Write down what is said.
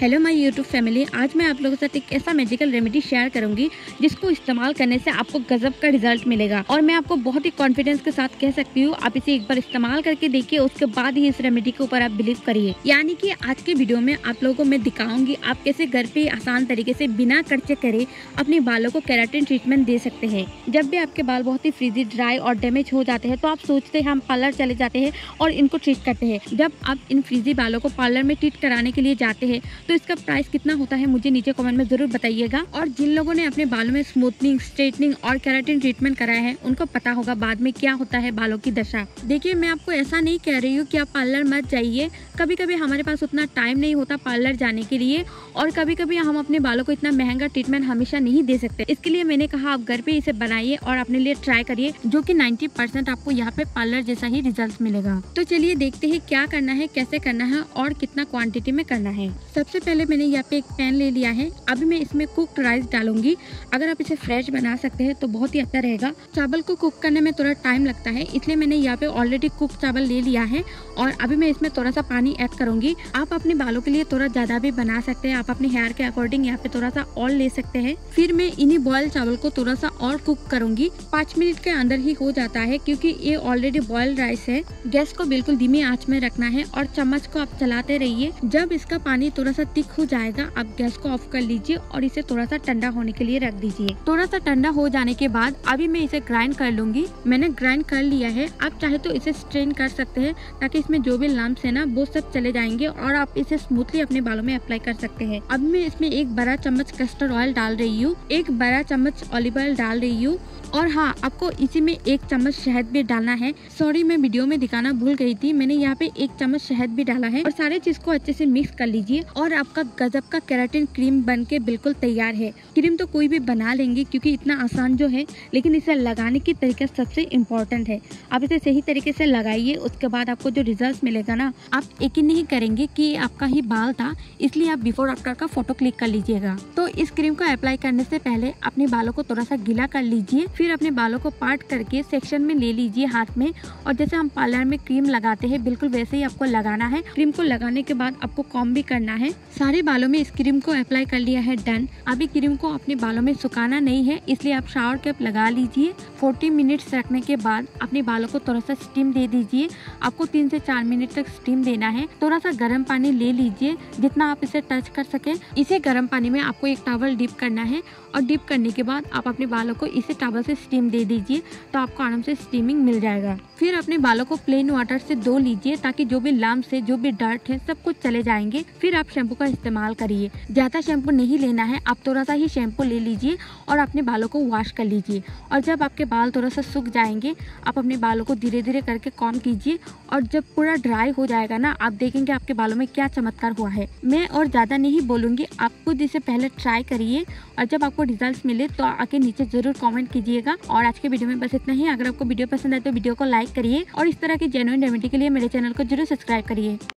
Hello my YouTube family, आज मैं आप लोगों के साथ एक ऐसा मैजिकल रेमेडी शेयर करूंगी जिसको इस्तेमाल करने से आपको गजब का रिजल्ट मिलेगा। और मैं आपको बहुत ही कॉन्फिडेंस के साथ कह सकती हूँ, आप इसे एक बार इस्तेमाल करके देखिए, उसके बाद ही इस रेमेडी के ऊपर आप बिलीव करिए। यानी कि आज के वीडियो में आप लोगों को मैं दिखाऊंगी आप कैसे घर पे आसान तरीके से बिना खर्चे करे अपने बालों को केराटिन ट्रीटमेंट दे सकते हैं। जब भी आपके बाल बहुत ही फ्रीजी, ड्राई और डैमेज हो जाते हैं तो आप सोचते हैं हम पार्लर चले जाते हैं और इनको ट्रीट करते हैं। जब आप इन फ्रीजी बालों को पार्लर में ट्रीट कराने के लिए जाते हैं तो इसका प्राइस कितना होता है मुझे नीचे कमेंट में जरूर बताइएगा। और जिन लोगों ने अपने बालों में स्मूथनिंग, स्ट्रेटनिंग और केराटिन ट्रीटमेंट कराया है उनको पता होगा बाद में क्या होता है बालों की दशा। देखिए, मैं आपको ऐसा नहीं कह रही हूँ कि आप पार्लर मत जाइए। कभी कभी हमारे पास उतना टाइम नहीं होता पार्लर जाने के लिए और कभी कभी हम अपने बालों को इतना महंगा ट्रीटमेंट हमेशा नहीं दे सकते। इसके लिए मैंने कहा आप घर पे इसे बनाइए और अपने लिए ट्राई करिए, जो कि 90% आपको यहाँ पे पार्लर जैसा ही रिजल्ट मिलेगा। तो चलिए देखते हैं क्या करना है, कैसे करना है और कितना क्वान्टिटी में करना है। सबसे पहले मैंने यहाँ पे एक पैन ले लिया है। अभी मैं इसमें कुक्ड राइस डालूंगी। अगर आप इसे फ्रेश बना सकते हैं तो बहुत ही अच्छा रहेगा। चावल को कुक करने में थोड़ा टाइम लगता है, इसलिए मैंने यहाँ पे ऑलरेडी कुक चावल ले लिया है और अभी मैं इसमें थोड़ा सा पानी ऐड करूंगी। आप अपने बालों के लिए थोड़ा ज्यादा भी बना सकते हैं, आप अपने हेयर के अकॉर्डिंग यहाँ पे थोड़ा सा और ले सकते हैं। फिर मैं इन्हीं बॉयल चावल को थोड़ा सा और कुक करूंगी। 5 मिनट के अंदर ही हो जाता है क्योंकि ये ऑलरेडी बॉयल राइस है। गैस को बिल्कुल धीमी आँच में रखना है और चम्मच को आप चलाते रहिए। जब इसका पानी थोड़ा सा थिक हो जाएगा आप गैस को ऑफ कर लीजिए और इसे थोड़ा सा ठंडा होने के लिए रख दीजिए। थोड़ा सा ठंडा हो जाने के बाद अभी मैं इसे ग्राइंड कर लूंगी। मैंने ग्राइंड कर लिया है। आप चाहे तो इसे स्ट्रेन कर सकते हैं ताकि इसमें जो भी लम्प्स है ना वो सब चले जाएंगे और आप इसे स्मूथली अपने बालों में अप्लाई कर सकते हैं। अब मैं इसमें 1 बड़ा चम्मच कस्टर्ड ऑयल डाल रही हूँ, 1 बड़ा चम्मच ऑलिव ऑयल डाल रही हूँ और हाँ, आपको इसी में 1 चम्मच शहद भी डालना है। सॉरी, मैं वीडियो में दिखाना भूल गई थी। मैंने यहाँ पे 1 चम्मच शहद भी डाला है और सारे चीज को अच्छे से मिक्स कर लीजिए और आपका गजब का केराटिन क्रीम बनके बिल्कुल तैयार है। क्रीम तो कोई भी बना लेंगे क्योंकि इतना आसान जो है, लेकिन इसे लगाने की तरीका सबसे इम्पोर्टेंट है। आप इसे सही तरीके से लगाइए, उसके बाद आपको जो रिजल्ट मिलेगा ना आप यकीन नहीं करेंगे कि आपका ही बाल था। इसलिए आप बिफोर आफ्टर का फोटो क्लिक कर लीजिएगा। तो इस क्रीम को अप्लाई करने से पहले अपने बालों को थोड़ा सा गीला कर लीजिए, फिर अपने बालों को पार्ट करके सेक्शन में ले लीजिए हाथ में। और जैसे हम पार्लर में क्रीम लगाते हैं बिल्कुल वैसे ही आपको लगाना है। क्रीम को लगाने के बाद आपको कॉम्ब भी करना है। सारे बालों में इस क्रीम को अप्लाई कर लिया है, डन। अभी क्रीम को अपने बालों में सुखाना नहीं है, इसलिए आप शावर कैप लगा लीजिए। 40 मिनट्स रखने के बाद अपने बालों को थोड़ा सा स्टीम दे दीजिए। आपको 3 से 4 मिनट तक स्टीम देना है। थोड़ा सा गर्म पानी ले लीजिए, जितना आप इसे टच कर सके। इसे गर्म पानी में आपको एक टॉवल डिप करना है और डिप करने के बाद आप अपने बालों को इसे टॉवल से स्टीम दे दीजिए तो आपको आराम से स्टीमिंग मिल जाएगा। फिर अपने बालों को प्लेन वाटर से धो लीजिए ताकि जो भी लम्प्स है, जो भी डर्ट है सब कुछ चले जाएंगे। फिर आप शैम्पू का इस्तेमाल करिए। ज्यादा शैम्पू नहीं लेना है, आप थोड़ा सा ही शैम्पू ले लीजिए और अपने बालों को वॉश कर लीजिए। और जब आपके बाल थोड़ा सा सूख जाएंगे आप अपने बालों को धीरे धीरे करके कॉम्ब कीजिए और जब पूरा ड्राई हो जाएगा ना आप देखेंगे आपके बालों में क्या चमत्कार हुआ है। मैं और ज्यादा नहीं बोलूंगी, आप खुद इसे पहले ट्राई करिए और जब आपको रिजल्ट मिले तो आके नीचे जरूर कॉमेंट कीजिएगा। और आज के वीडियो में बस इतना ही। अगर आपको वीडियो पसंद आए तो वीडियो को लाइक करिए और इस तरह की जेन्युइन रेमेडी के लिए मेरे चैनल को जरूर सब्सक्राइब करिए।